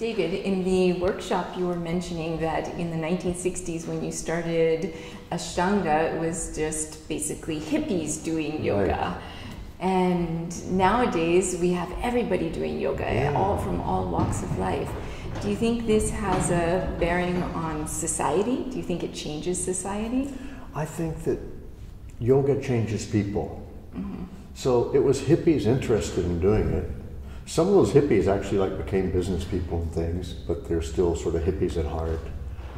David, in the workshop you were mentioning that in the 1960s when you started Ashtanga, it was just basically hippies doing yoga. Right. And nowadays we have everybody doing yoga, all from all walks of life. Do you think this has a bearing on society? Do you think it changes society? I think that yoga changes people. Mm-hmm. So it was hippies interested in doing it. Some of those hippies actually became business people and things, but they're still sort of hippies at heart.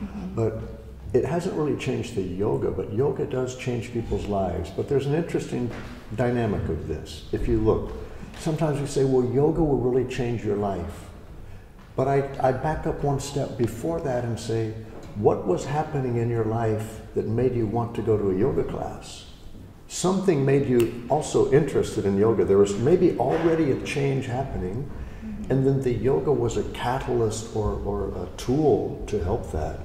Mm-hmm. But it hasn't really changed the yoga, but yoga does change people's lives. But there's an interesting dynamic of this. If you look, sometimes we say, well, yoga will really change your life. But I back up one step before that and say, what was happening in your life that made you want to go to a yoga class? Something made you also interested in yoga. There was maybe already a change happening, and then the yoga was a catalyst or a tool to help that.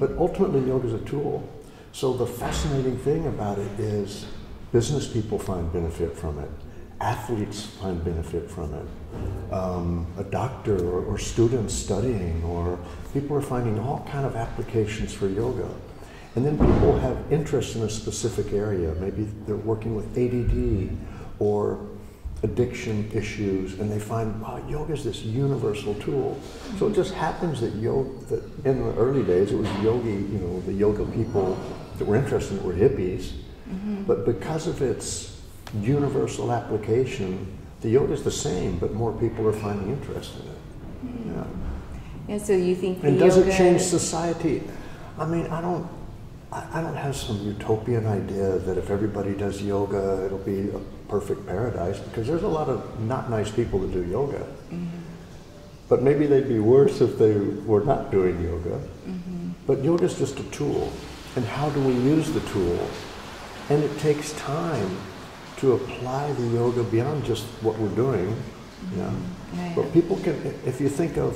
But ultimately, yoga is a tool. So the fascinating thing about it is business people find benefit from it. Athletes find benefit from it. A doctor or students studying, or people are finding all kind of applications for yoga. And then people have interest in a specific area. Maybe they're working with ADD or addiction issues, and they find, wow, yoga is this universal tool. So it just happens that that in the early days it was the yoga people that were interested in it were hippies. Mm-hmm. But because of its universal application, the yoga is the same, but more people are finding interest in it. Mm-hmm. Yeah. So you think the yoga... does it change society? I mean, I don't have some utopian idea that if everybody does yoga, it'll be a perfect paradise, because there's a lot of not nice people that do yoga. Mm-hmm. But maybe they'd be worse if they were not doing yoga. Mm-hmm. But yoga is just a tool, and how do we use the tool? And it takes time to apply the yoga beyond just what we're doing. Mm-hmm. Yeah. But people can, if you think of,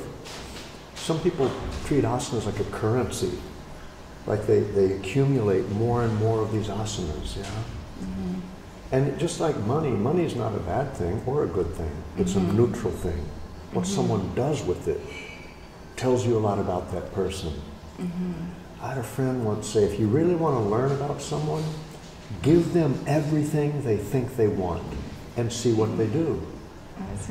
some people treat asanas like a currency. Like they accumulate more and more of these asanas, yeah? Mm-hmm. And just like money's not a bad thing or a good thing. It's mm-hmm. a neutral thing. What mm-hmm. someone does with it tells you a lot about that person. Mm-hmm. I had a friend once say, if you really want to learn about someone, give them everything they think they want and see what they do.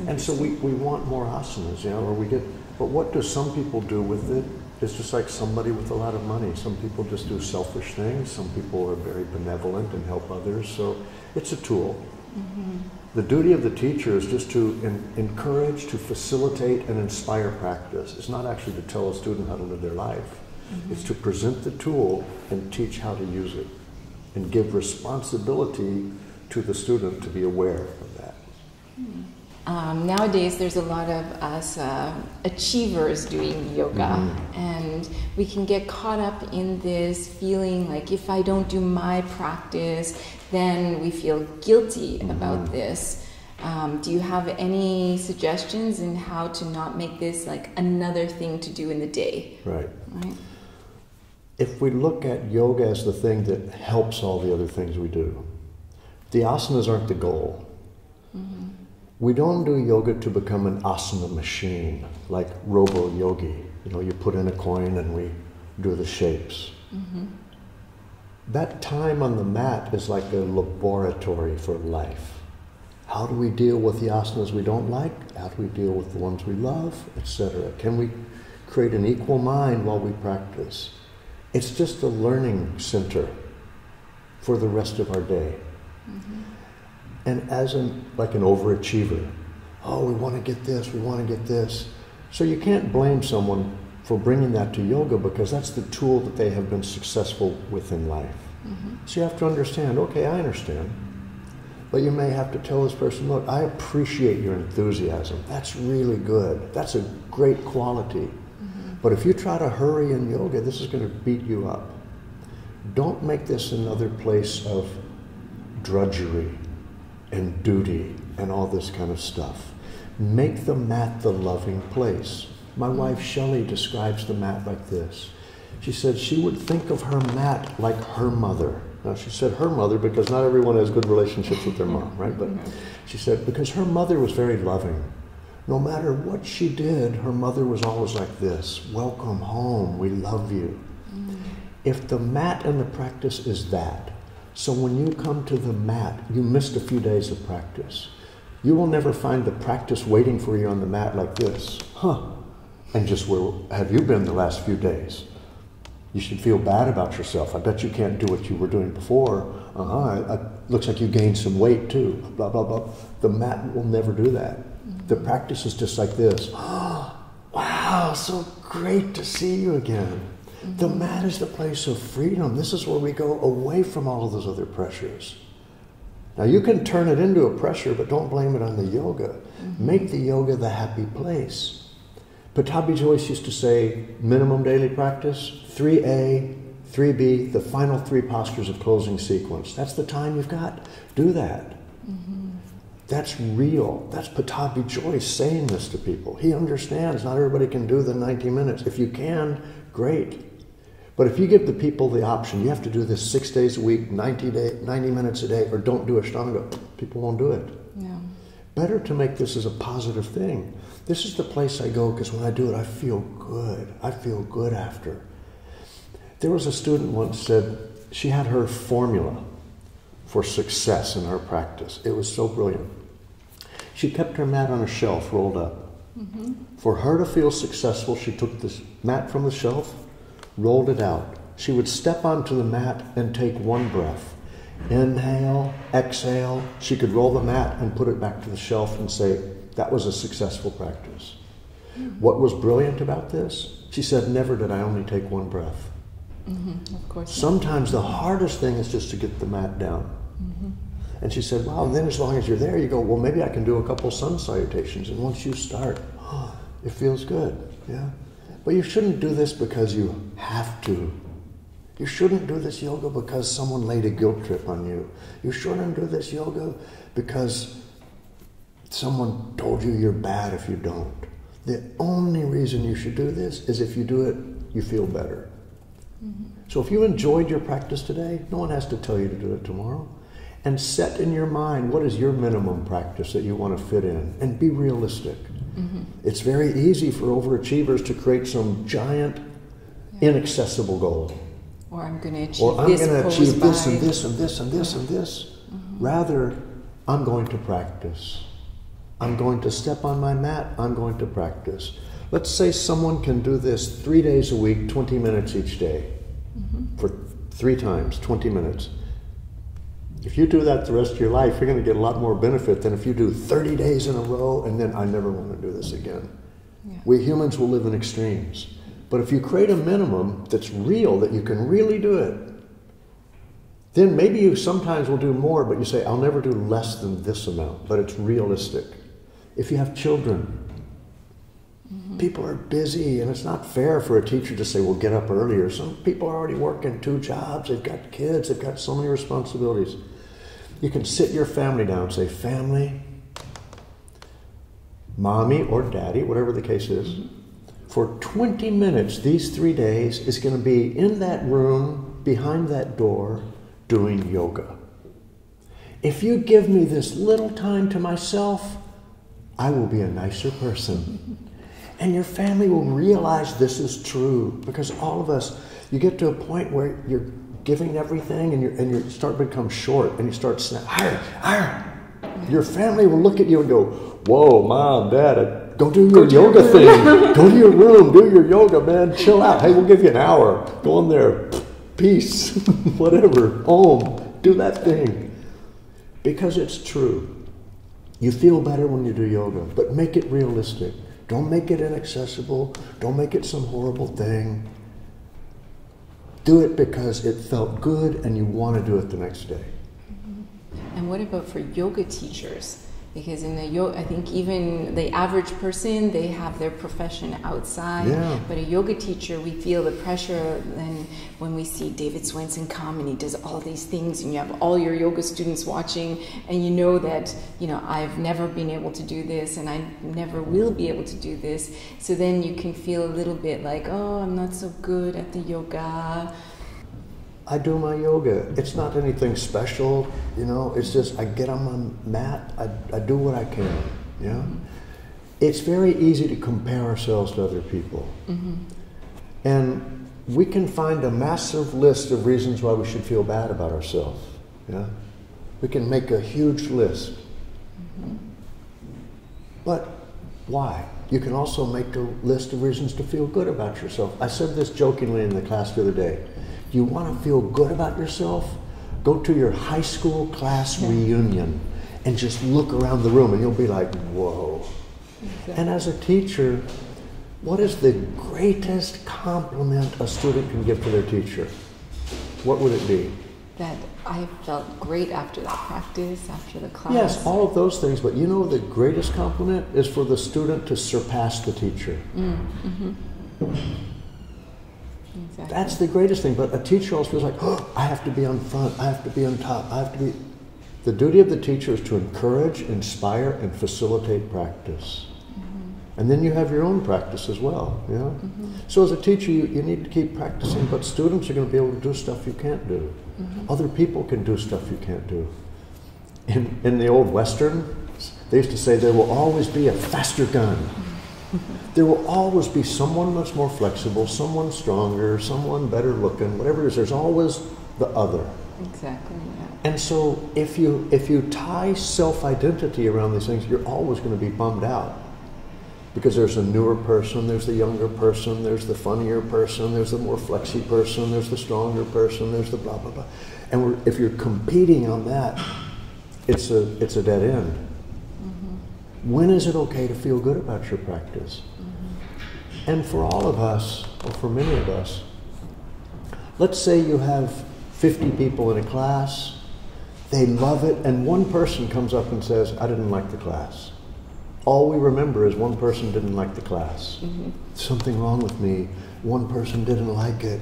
And so we want more asanas, or we get, but what do some people do with it? It's just like somebody with a lot of money. Some people just do selfish things. Some people are very benevolent and help others. So it's a tool. Mm-hmm. The duty of the teacher is just to encourage, to facilitate, and inspire practice. It's not actually to tell a student how to live their life. Mm-hmm. It's to present the tool and teach how to use it and give responsibility to the student to be aware of that. Mm-hmm. Nowadays, there's a lot of us achievers doing yoga, mm-hmm. and we can get caught up in this feeling like if I don't do my practice, then we feel guilty mm-hmm. about this. Do you have any suggestions in how to not make this like another thing to do in the day? Right. If we look at yoga as the thing that helps all the other things we do, the asanas aren't the goal. Mm-hmm. We don't do yoga to become an asana machine, like robo-yogi. You put in a coin and we do the shapes. Mm-hmm. That time on the mat is like a laboratory for life. How do we deal with the asanas we don't like? How do we deal with the ones we love, etc.? Can we create an equal mind while we practice? It's just a learning center for the rest of our day. Mm-hmm. And as like an overachiever, oh, we want to get this, we want to get this. So you can't blame someone for bringing that to yoga, because that's the tool that they have been successful with in life. Mm-hmm. So you have to understand, okay, I understand. But you may have to tell this person, look, I appreciate your enthusiasm. That's really good. That's a great quality. Mm-hmm. But if you try to hurry in yoga, this is going to beat you up. Don't make this another place of drudgery and duty and all this kind of stuff. Make the mat the loving place. My wife Shelley describes the mat like this. She said she would think of her mat like her mother. Now she said her mother because not everyone has good relationships with their mom, right? But she said because her mother was very loving, No matter what she did, her mother was always like this, welcome home, we love you. Mm. If the mat and the practice is that, so when you come to the mat, you missed a few days of practice. You will never find the practice waiting for you on the mat like this. Huh, and just where have you been the last few days? You should feel bad about yourself. I bet you can't do what you were doing before. Looks like you gained some weight too, blah, blah, blah. The mat will never do that. The practice is just like this. Oh, wow, so great to see you again. Mm-hmm. The mat is the place of freedom. This is where we go away from all of those other pressures. Now you can turn it into a pressure, but don't blame it on the yoga. Mm-hmm. Make the yoga the happy place. Pattabhi Jois used to say, minimum daily practice, 3A, 3B, the final three postures of closing sequence. That's the time you've got. Do that. That's real. That's Pattabhi Jois saying this to people. He understands not everybody can do the 90 minutes. If you can, great. But if you give the people the option, you have to do this 6 days a week, 90 minutes a day, or don't do Ashtanga, people won't do it. Yeah. Better to make this as a positive thing. This is the place I go because when I do it, I feel good. I feel good after. There was a student once said she had her formula for success in her practice. It was so brilliant. She kept her mat on a shelf rolled up. Mm-hmm. For her to feel successful, she took this mat from the shelf, rolled it out. She would step onto the mat and take one breath. Inhale, exhale. She could roll the mat and put it back to the shelf and say, that was a successful practice. Mm-hmm. What was brilliant about this? She said, never did I only take one breath. Mm-hmm. Of course. Sometimes the hardest thing is just to get the mat down. And she said, wow, and then as long as you're there, you go, well, maybe I can do a couple sun salutations. And once you start, oh, it feels good, yeah? But you shouldn't do this because you have to. You shouldn't do this yoga because someone laid a guilt trip on you. You shouldn't do this yoga because someone told you you're bad if you don't. The only reason you should do this is if you do it, you feel better. Mm-hmm. So if you enjoyed your practice today, no one has to tell you to do it tomorrow. And set in your mind, what is your minimum practice that you want to fit in? And be realistic. Mm-hmm. It's very easy for overachievers to create some giant, inaccessible goal. Or I'm going to achieve this and this and this and this and this. Mm-hmm. Rather, I'm going to practice. I'm going to step on my mat. I'm going to practice. Let's say someone can do this 3 days a week, 20 minutes each day. Mm-hmm. For 3 times, 20 minutes. If you do that the rest of your life, you're going to get a lot more benefit than if you do 30 days in a row and then I never want to do this again. Yeah. We humans will live in extremes. But if you create a minimum that's real, that you can really do it, then maybe you sometimes will do more, but you say, I'll never do less than this amount, but it's realistic. If you have children, people are busy, and it's not fair for a teacher to say, well, get up earlier. Some people are already working 2 jobs, they've got kids, they've got so many responsibilities. You can sit your family down and say, family, mommy or daddy, whatever the case is, for 20 minutes these 3 days is going to be in that room, behind that door, doing yoga. If you give me this little time to myself, I will be a nicer person. And your family will realize this is true, because all of us, you get to a point where you're giving everything and you start to become short and you start snapping, higher, higher. Your family will look at you and go, whoa, mom, dad, go do your yoga thing. Go to your room, do your yoga, man, chill out. Hey, we'll give you an hour. Go in there, peace, whatever, home, do that thing. Because it's true. You feel better when you do yoga, but make it realistic. Don't make it inaccessible. Don't make it some horrible thing. Do it because it felt good and you want to do it the next day. Mm-hmm. And what about for yoga teachers? Because in the yoga, I think even the average person, they have their profession outside. Yeah. But a yoga teacher, we feel the pressure. And when we see David Swenson come and he does all these things and you have all your yoga students watching and you know that, you know, I've never been able to do this and I never will be able to do this. So then you can feel a little bit like, oh, I'm not so good at the yoga. I do my yoga. It's not anything special, you know, it's just I get on my mat, I do what I can, yeah? it's very easy to compare ourselves to other people. Mm-hmm. And we can find a massive list of reasons why we should feel bad about ourselves. Yeah? We can make a huge list. Mm-hmm. But why? You can also make a list of reasons to feel good about yourself. I said this jokingly in the class the other day. You want to feel good about yourself? Go to your high school class reunion and just look around the room and you'll be like, whoa. Exactly. And as a teacher, what is the greatest compliment a student can give to their teacher? What would it be? That I felt great after the practice, after the class. Yes, all of those things, but you know the greatest compliment is for the student to surpass the teacher. Mm-hmm. Exactly. That's the greatest thing, but a teacher also feels like, oh, I have to be on front, I have to be on top, I have to be... The duty of the teacher is to encourage, inspire, and facilitate practice. Mm-hmm. And then you have your own practice as well, you know? Mm-hmm. So as a teacher, you need to keep practicing, but students are going to be able to do stuff you can't do. Mm-hmm. Other people can do stuff you can't do. In the old Western, they used to say there will always be a faster gun. There will always be someone much more flexible, someone stronger, someone better looking, whatever it is. There's always the other. Exactly. Yeah. And so if you tie self-identity around these things, you're always going to be bummed out. Because there's a newer person, there's the younger person, there's the funnier person, there's the more flexy person, there's the stronger person, there's the blah, blah, blah. And if you're competing on that, it's a dead end. When is it okay to feel good about your practice? Mm-hmm. And for all of us, or for many of us, let's say you have 50 people in a class, they love it, and one person comes up and says, I didn't like the class. All we remember is one person didn't like the class. Mm-hmm. Something wrong with me, one person didn't like it.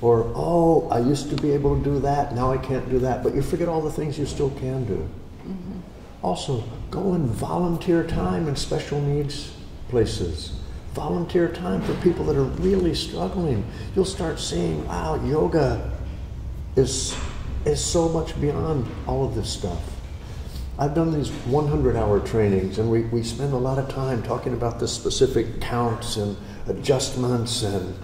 Or, oh, I used to be able to do that, now I can't do that. But you forget all the things you still can do. Mm-hmm. Also, go and volunteer time in special needs places. Volunteer time for people that are really struggling. You'll start seeing, wow, yoga is so much beyond all of this stuff. I've done these 100-hour trainings, and we spend a lot of time talking about the specific counts and adjustments and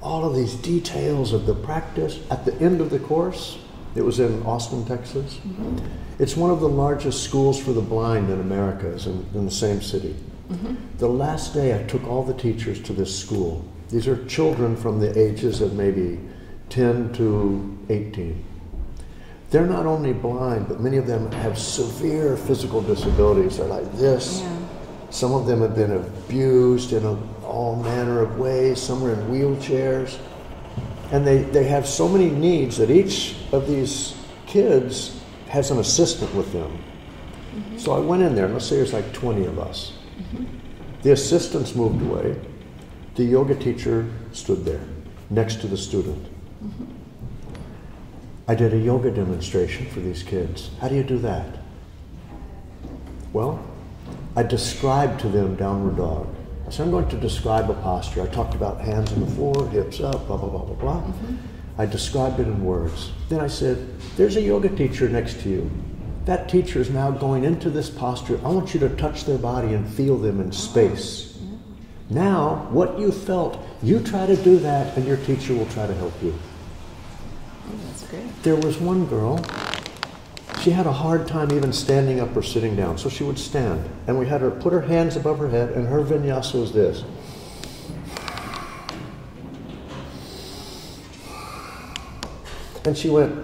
all of these details of the practice. At the end of the course, it was in Austin, Texas. Mm-hmm. It's one of the largest schools for the blind in America, is in the same city. Mm-hmm. The last day I took all the teachers to this school. These are children from the ages of maybe 10 to 18. They're not only blind, but many of them have severe physical disabilities. They're like this. Yeah. Some of them have been abused in all manner of ways. Some are in wheelchairs. And they have so many needs that each of these kids has an assistant with them. Mm-hmm. So I went in there, and let's say there's like 20 of us. Mm-hmm. The assistants moved away. The yoga teacher stood there next to the student. Mm-hmm. I did a yoga demonstration for these kids. How do you do that? Well, I described to them downward dog. So I'm going to describe a posture. I talked about hands on the floor, hips up, blah, blah, blah, blah, blah. Mm-hmm. I described it in words. Then I said, there's a yoga teacher next to you. That teacher is now going into this posture. I want you to touch their body and feel them in space. Yeah. Now, what you felt, you try to do that, and your teacher will try to help you. Oh, that's great. There was one girl. She had a hard time even standing up or sitting down, so she would stand. And we had her put her hands above her head, and her vinyasa was this. And she went,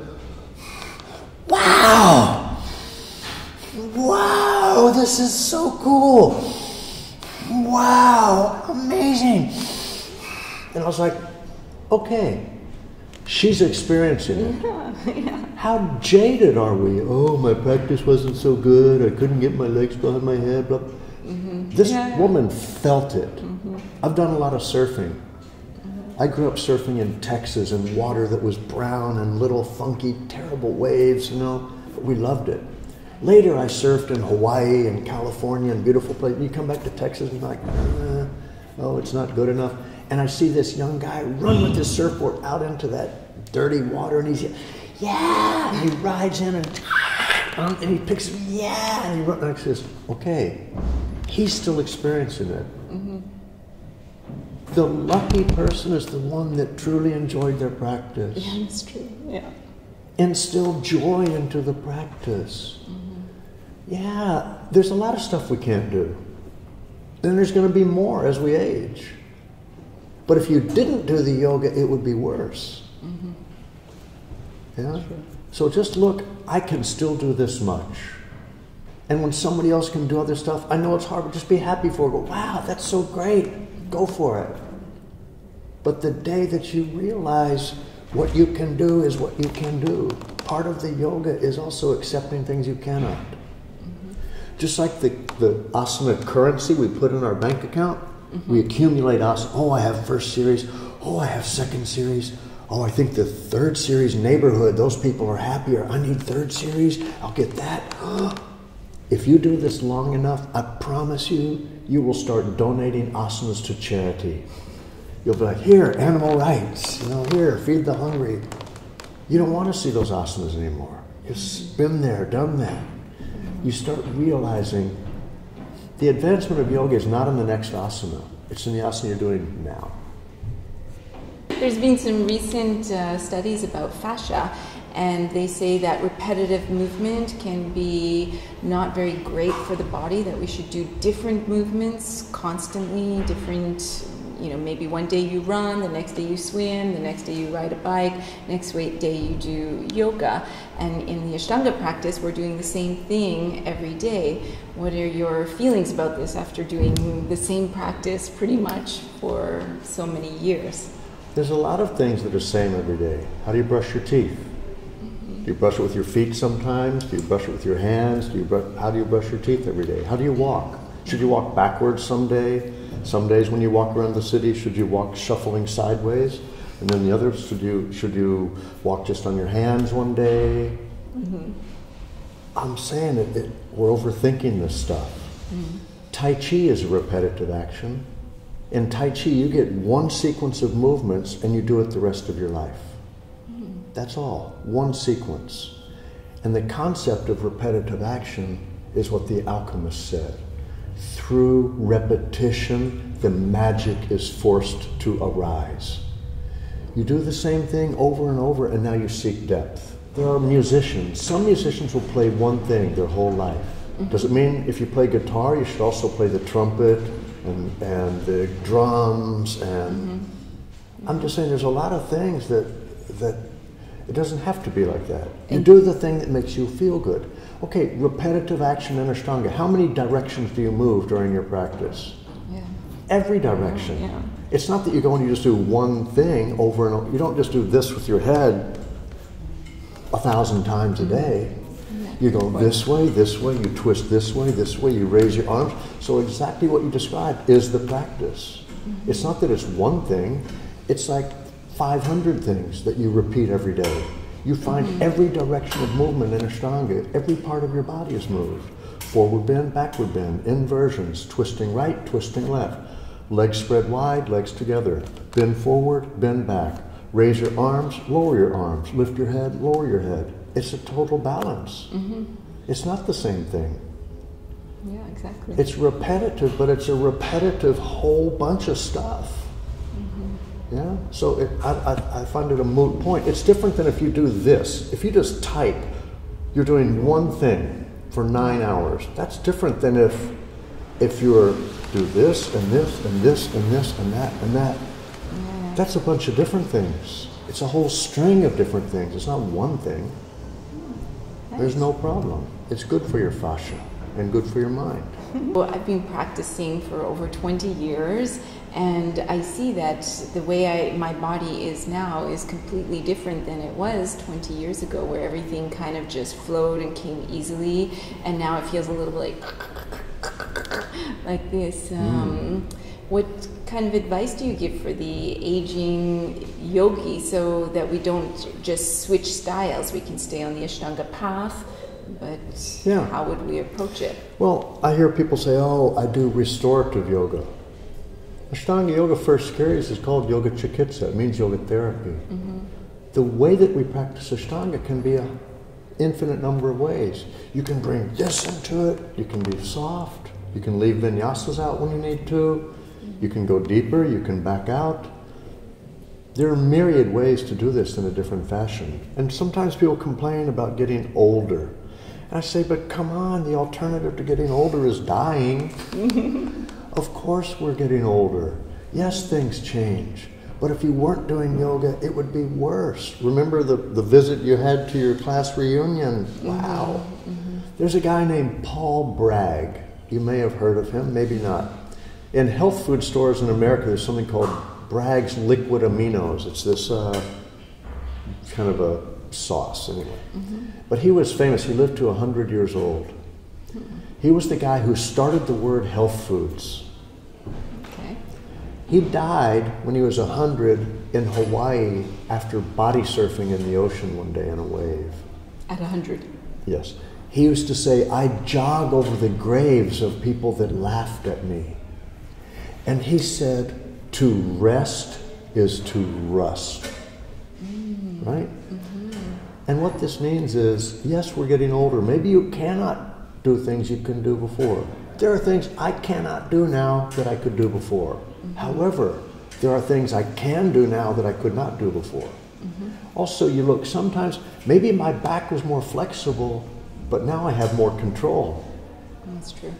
wow! Wow, this is so cool! Wow, amazing! And I was like, okay. She's experiencing it. Yeah, yeah. How jaded are we? Oh, my practice wasn't so good. I couldn't get my legs behind my head. Blah. Mm-hmm. This woman felt it. Mm-hmm. I've done a lot of surfing. Mm-hmm. I grew up surfing in Texas in water that was brown and little funky, terrible waves, you know. But we loved it. Later, I surfed in Hawaii and California and beautiful places. You come back to Texas and you're like, oh, it's not good enough. And I see this young guy run with his surfboard out into that dirty water, and he's, yeah, and he rides in, and he picks him, yeah, and he runs, and I says, okay, he's still experiencing it. Mm-hmm. The lucky person is the one that truly enjoyed their practice. Yeah, that's true, yeah. Instill joy into the practice. Mm-hmm. Yeah, there's a lot of stuff we can't do. Then there's going to be more as we age. But if you didn't do the yoga, it would be worse. Mm-hmm. Yeah? Sure. So just look, I can still do this much. And when somebody else can do other stuff, I know it's hard, but just be happy for it. Go, wow, that's so great. Go for it. But the day that you realize what you can do is what you can do. Part of the yoga is also accepting things you cannot. Mm-hmm. Just like the asana currency we put in our bank account, mm-hmm. we accumulate asana. Oh, I have first series. Oh, I have second series. Oh, I think the third series neighborhood, those people are happier. I need third series. I'll get that. If you do this long enough, I promise you, you will start donating asanas to charity. You'll be like, here, animal rights, you know, here, feed the hungry. You don't want to see those asanas anymore. You've been there, done that. You start realizing the advancement of yoga is not in the next asana. It's in the asana you're doing now. There's been some recent studies about fascia, and they say that repetitive movement can be not very great for the body, that we should do different movements constantly, different, you know, maybe one day you run, the next day you swim, the next day you ride a bike, next day you do yoga. And in the Ashtanga practice, we're doing the same thing every day. What are your feelings about this after doing the same practice pretty much for so many years? There's a lot of things that are the same every day. How do you brush your teeth? Do you brush it with your feet sometimes? Do you brush it with your hands? How do you brush your teeth every day? How do you walk? Should you walk backwards someday? Some days when you walk around the city, should you walk shuffling sideways? And then the other, should you walk just on your hands one day? Mm-hmm. I'm saying that we're overthinking this stuff. Mm-hmm. Tai Chi is a repetitive action. In Tai Chi, you get one sequence of movements and you do it the rest of your life. That's all, one sequence. And the concept of repetitive action is what the alchemist said. Through repetition, the magic is forced to arise. You do the same thing over and over, and now you seek depth. There are musicians. Some musicians will play one thing their whole life. Does it mean if you play guitar, you should also play the trumpet and the drums? And I'm just saying there's a lot of things that it doesn't have to be like that. You do the thing that makes you feel good. Okay, repetitive action in Ashtanga. How many directions do you move during your practice? Yeah. Every direction. Yeah. It's not that you go and you just do one thing over and over. You don't just do this with your head 1,000 times a day. Yeah. You go this way, you twist this way, you raise your arms. So exactly what you described is the practice. Mm-hmm. It's not that it's one thing. It's like 500 things that you repeat every day. You find every direction of movement in Ashtanga. Every part of your body is moved. Forward bend, backward bend, inversions, twisting right, twisting left. Legs spread wide, legs together. Bend forward, bend back. Raise your arms, lower your arms. Lift your head, lower your head. It's a total balance. Mm-hmm. It's not the same thing. Yeah, exactly. It's repetitive, but it's a repetitive whole bunch of stuff. Yeah, so I find it a moot point. It's different than if you do this. If you just type, you're doing one thing for 9 hours. That's different than if you're do this and this and this and this and that and that. Yeah. That's a bunch of different things. It's a whole string of different things. It's not one thing. Nice. There's no problem. It's good for your fascia and good for your mind. Well, I've been practicing for over 20 years. And I see that the way my body is now is completely different than it was 20 years ago, where everything kind of just flowed and came easily. And now it feels a little like this. What kind of advice do you give for the aging yogi so that we don't just switch styles? We can stay on the Ashtanga path. But yeah. How would we approach it? Well, I hear people say, oh, I do restorative yoga. Ashtanga yoga first series is called Yoga Chikitsa. It means yoga therapy. Mm-hmm. The way that we practice Ashtanga can be an infinite number of ways. You can bring this into it. You can be soft. You can leave vinyasas out when you need to. You can go deeper. You can back out. There are myriad ways to do this in a different fashion. And sometimes people complain about getting older. And I say, but come on, the alternative to getting older is dying. Of course we're getting older. Yes, things change. But if you weren't doing yoga, it would be worse. Remember the visit you had to your class reunion? Wow. Mm-hmm. There's a guy named Paul Bragg. You may have heard of him, maybe not. In health food stores in America, there's something called Bragg's Liquid Aminos. It's this kind of a sauce, anyway. Mm-hmm. But he was famous. He lived to 100 years old. Mm-hmm. He was the guy who started the word health foods. Okay. He died when he was 100 in Hawaii after body surfing in the ocean one day in a wave. At 100? Yes. He used to say, I jog over the graves of people that laughed at me. And he said, to rest is to rust, right? Mm-hmm. And what this means is, yes, we're getting older. Maybe you cannot do things you couldn't do before. There are things I cannot do now that I could do before. Mm-hmm. However, there are things I can do now that I could not do before. Mm-hmm. Also, you look, sometimes maybe my back was more flexible, but now I have more control. That's true.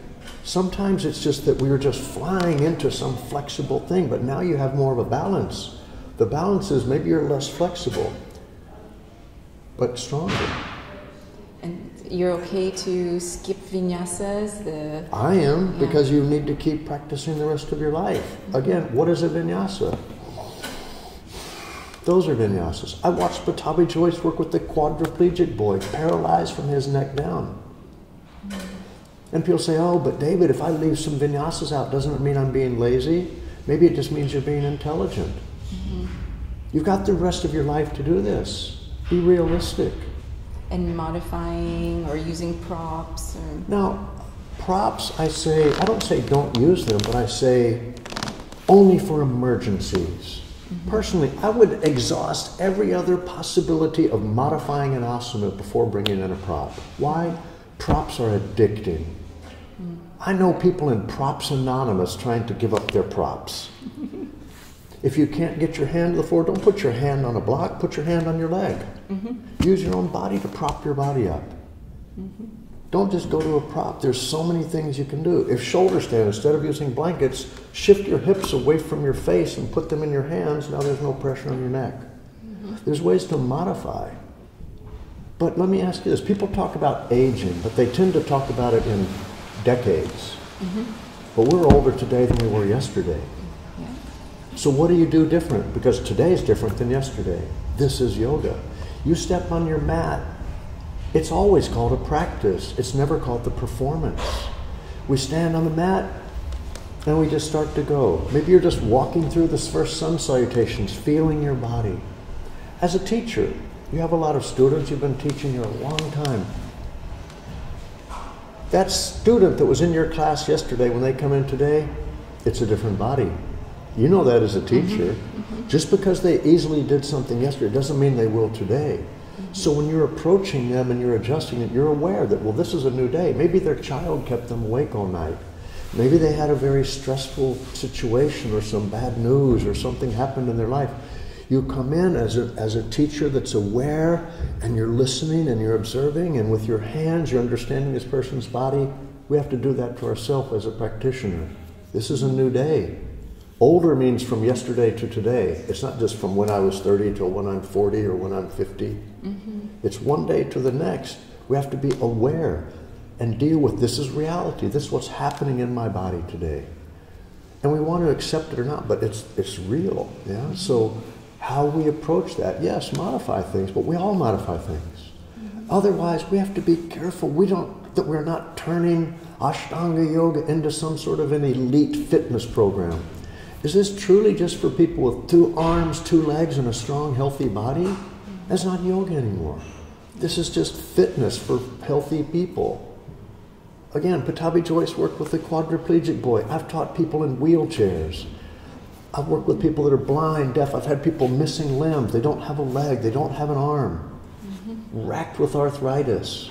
Sometimes it's just that we were just flying into some flexible thing, but now you have more of a balance. The balance is maybe you're less flexible, but stronger. And you're okay to skip vinyasas? I am, because you need to keep practicing the rest of your life. Mm-hmm. Again, what is a vinyasa? Those are vinyasas. I watched Pattabhi Jois work with the quadriplegic boy, paralyzed from his neck down. And people say, oh, but David, if I leave some vinyasas out, doesn't it mean I'm being lazy? Maybe it just means you're being intelligent. Mm-hmm. You've got the rest of your life to do this. Be realistic. And modifying or using props? Or... Now, props, I don't say don't use them, but I say only for emergencies. Mm-hmm. Personally, I would exhaust every other possibility of modifying an asana before bringing in a prop. Why? Props are addicting. Mm. I know people in Props Anonymous trying to give up their props. If you can't get your hand to the floor, don't put your hand on a block, put your hand on your leg. Mm-hmm. Use your own body to prop your body up. Mm-hmm. Don't just go to a prop. There's so many things you can do. If shoulder stand, instead of using blankets, shift your hips away from your face and put them in your hands. Now there's no pressure on your neck. Mm-hmm. There's ways to modify. But let me ask you this. People talk about aging, but they tend to talk about it in decades. Mm-hmm. But we're older today than we were yesterday. Yeah. So what do you do different? Because today is different than yesterday. This is yoga. You step on your mat. It's always called a practice. It's never called the performance. We stand on the mat, and we just start to go. Maybe you're just walking through the first sun salutations, feeling your body. As a teacher, you have a lot of students, you've been teaching here a long time. That student that was in your class yesterday, when they come in today, it's a different body. You know that as a teacher. Mm-hmm. Just because they easily did something yesterday doesn't mean they will today. Mm-hmm. So when you're approaching them and you're adjusting it, you're aware that, well, this is a new day. Maybe their child kept them awake all night. Maybe they had a very stressful situation or some bad news or something happened in their life. You come in as a teacher that's aware, and you're listening, and you're observing, and with your hands, you're understanding this person's body. We have to do that to ourselves as a practitioner. This is a new day. Older means from yesterday to today. It's not just from when I was 30 till when I'm 40 or when I'm 50. Mm-hmm. It's one day to the next. We have to be aware and deal with this is reality. This is what's happening in my body today. And we want to accept it or not, but it's real. Yeah. So how we approach that. Yes, modify things, but we all modify things. Mm-hmm. Otherwise, we have to be careful that we're not turning Ashtanga yoga into some sort of an elite fitness program. Is this truly just for people with 2 arms, 2 legs, and a strong, healthy body? Mm-hmm. That's not yoga anymore. This is just fitness for healthy people. Again, Pattabhi Jois worked with the quadriplegic boy. I've taught people in wheelchairs. I've worked with people that are blind, deaf. I've had people missing limbs. They don't have a leg. They don't have an arm. Mm-hmm. Racked with arthritis.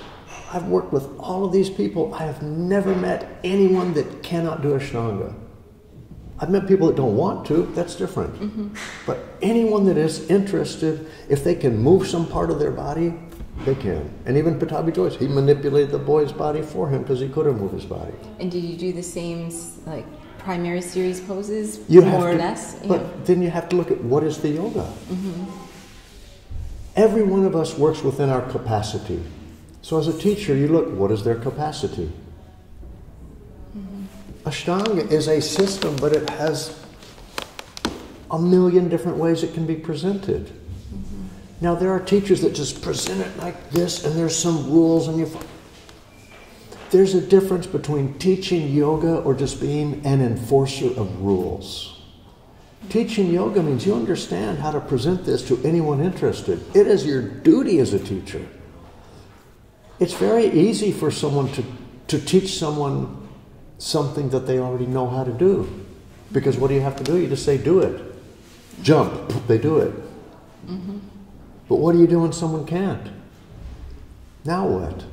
I've worked with all of these people. I have never met anyone that cannot do Ashtanga. I've met people that don't want to, that's different. Mm-hmm. But anyone that is interested, if they can move some part of their body, they can. And even Pattabhi Jois, he manipulated the boy's body for him because he couldn't move his body. And did you do the same like primary series poses, more or less? But then you have to look at what is the yoga. Mm-hmm. Every one of us works within our capacity. So as a teacher, you look, what is their capacity? Ashtanga is a system, but it has a million different ways it can be presented. Mm-hmm. Now, there are teachers that just present it like this, and there's some rules, and there's a difference between teaching yoga or just being an enforcer of rules. Teaching yoga means you understand how to present this to anyone interested. It is your duty as a teacher. It's very easy for someone to teach someone something that they already know how to do. Because what do you have to do? You just say, do it. Jump, they do it. Mm-hmm. But what do you do when someone can't? Now what?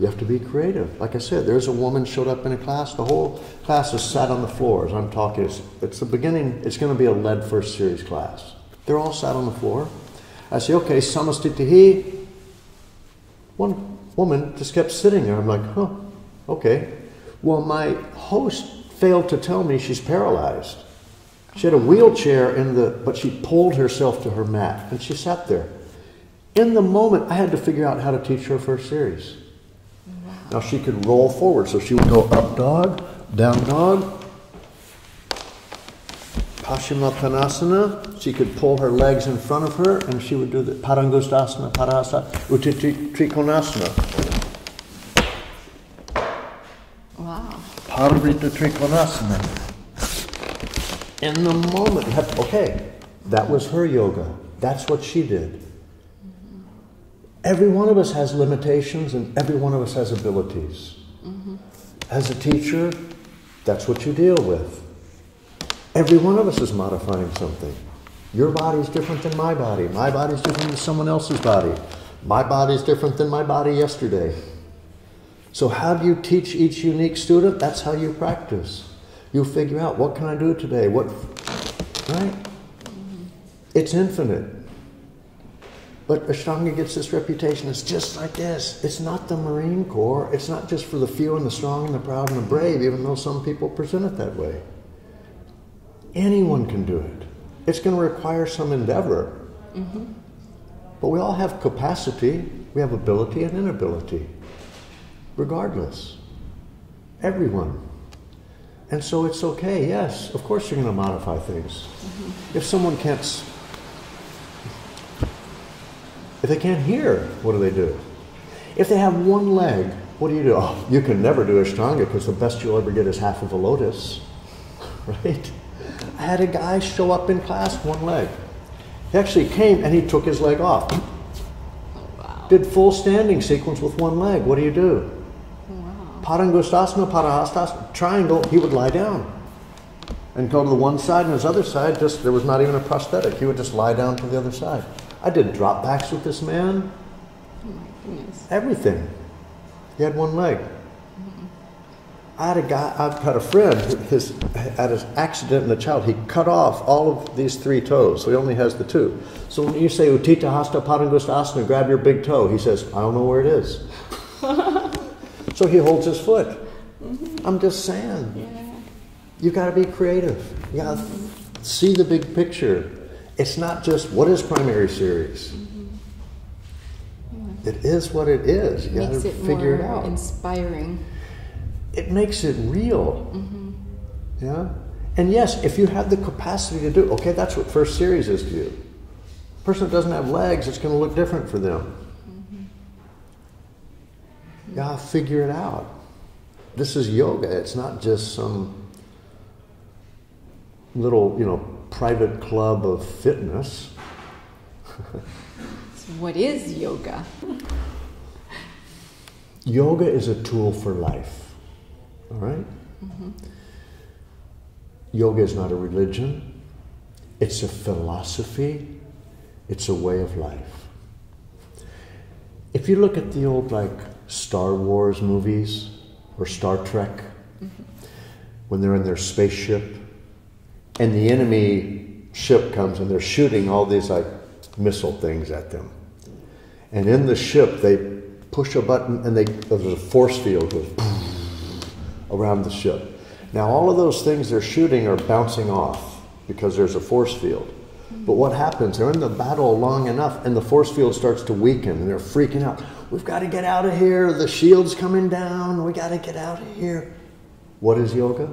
You have to be creative. Like I said, there's a woman showed up in a class, the whole class is sat on the floor as I'm talking. It's the beginning, it's going to be a lead first series class. They're all sat on the floor. I say, okay, samastitihi. One woman just kept sitting there. I'm like, huh, okay. Well, my host failed to tell me she's paralyzed. She had a wheelchair, but she pulled herself to her mat, and she sat there. In the moment, I had to figure out how to teach her first series. Wow. Now, she could roll forward, so she would go up dog, down dog, Paschimottanasana. Tanasana. She could pull her legs in front of her, and she would do the Parangustasana, Parasa, Uttiti Trikonasana. Parvrita Trikonasana. In the moment, okay, that was her yoga. That's what she did. Mm-hmm. Every one of us has limitations and every one of us has abilities. Mm-hmm. As a teacher, that's what you deal with. Every one of us is modifying something. Your body is different than my body. My body is different than someone else's body. My body is different than my body yesterday. So how do you teach each unique student? That's how you practice. You figure out, what can I do today? What, right? Mm-hmm. It's infinite. But Ashtanga gets this reputation, it's just like this. It's not the Marine Corps. It's not just for the few and the strong and the proud and the brave, even though some people present it that way. Anyone can do it. It's going to require some endeavor. Mm-hmm. But we all have capacity. We have ability and inability. Regardless, everyone. And so it's okay, yes, of course you're going to modify things. Mm-hmm. If someone can't, if they can't hear, what do they do? If they have one leg, what do you do? Oh, you can never do Ashtanga because the best you'll ever get is half of a lotus, right? I had a guy show up in class, one leg. He actually came and he took his leg off. Oh, wow. Did full standing sequence with one leg. What do you do? Parangustasana, Parahastasana, triangle, he would lie down and go to the one side and his other side, just there was not even a prosthetic. He would just lie down to the other side. I did drop backs with this man. Oh my goodness. Everything. He had one leg. Mm-hmm. I've had a friend, at an accident in the child, he cut off all of these three toes, so he only has the two. So when you say, Uttita Hasta Parangustasana, grab your big toe, he says, I don't know where it is. So he holds his foot. Mm-hmm. I'm just saying, yeah. You got to be creative. You got to see the big picture. It's not just what is primary series. Mm-hmm. Yeah. It is what it is. You got to figure it out. Inspiring. It makes it real. Mm-hmm. Yeah. And yes, if you have the capacity to do, okay, that's what first series is to you. A person that doesn't have legs, it's going to look different for them. Yeah, figure it out. This is yoga. It's not just some little, private club of fitness. What is yoga? Yoga is a tool for life. All right? Mm-hmm. Yoga is not a religion. It's a philosophy. It's a way of life. If you look at the old, Star Wars movies or Star Trek, when they're in their spaceship and the enemy ship comes and they're shooting all these like missile things at them. And in the ship, they push a button and there's a force field goes around the ship. Now all of those things they're shooting are bouncing off because there's a force field. But what happens? They're in the battle long enough and the force field starts to weaken and they're freaking out. We've got to get out of here. The shield's coming down. We got to get out of here. What is yoga?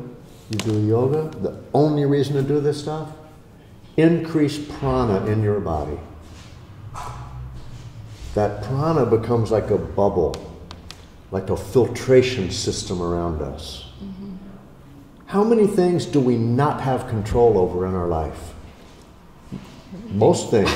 You do yoga. The only reason to do this stuff? Increase prana in your body. That prana becomes like a bubble, like a filtration system around us. Mm-hmm. How many things do we not have control over in our life? Most things.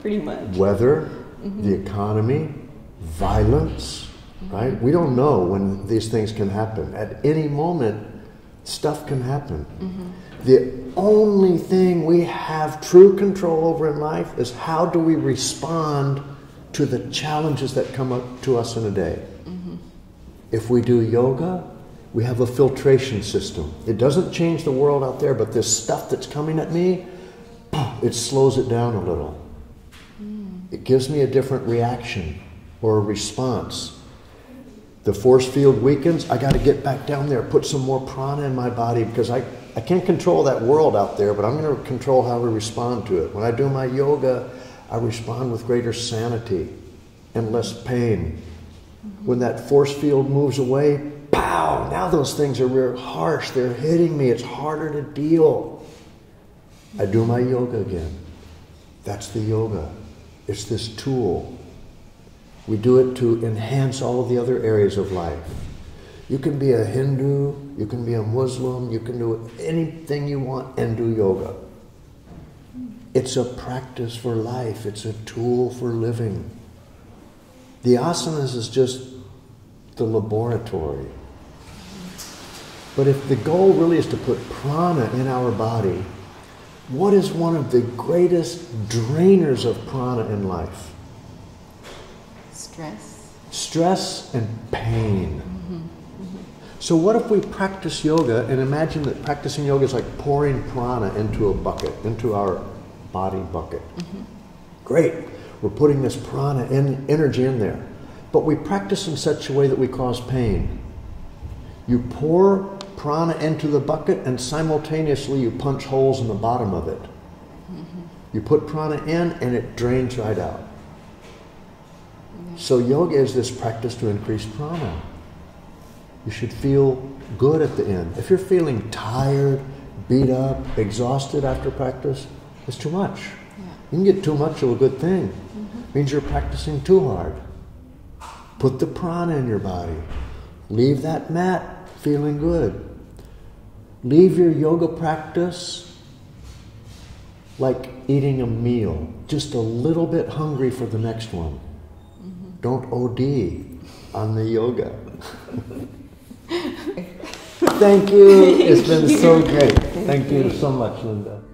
Pretty much. Weather, the economy, violence, right? We don't know when these things can happen. At any moment, stuff can happen. The only thing we have true control over in life is how do we respond to the challenges that come up to us in a day. If we do yoga, we have a filtration system. It doesn't change the world out there, but this stuff that's coming at me, it slows it down a little. It gives me a different reaction or a response. The force field weakens, I got to get back down there, put some more prana in my body because I can't control that world out there, but I'm going to control how we respond to it. When I do my yoga, I respond with greater sanity and less pain. When that force field moves away, pow! Now those things are real harsh. They're hitting me. It's harder to deal. I do my yoga again. That's the yoga. It's this tool. We do it to enhance all of the other areas of life. You can be a Hindu, you can be a Muslim, you can do anything you want and do yoga. It's a practice for life. It's a tool for living. The asanas is just the laboratory. But if the goal really is to put prana in our body, what is one of the greatest drainers of prana in life? Stress. Stress and pain. So what if we practice yoga and imagine that practicing yoga is like pouring prana into a bucket, into our body bucket. Great. We're putting this prana and energy in there. But we practice in such a way that we cause pain. You pour prana into the bucket and simultaneously you punch holes in the bottom of it. You put prana in and it drains right out. So yoga is this practice to increase prana. You should feel good at the end. If you're feeling tired, beat up, exhausted after practice, it's too much. You can get too much of a good thing. It means you're practicing too hard. Put the prana in your body. Leave that mat feeling good. Leave your yoga practice like eating a meal, just a little bit hungry for the next one. Don't OD on the yoga. Thank you. It's been so great. Thank you so much, Linda.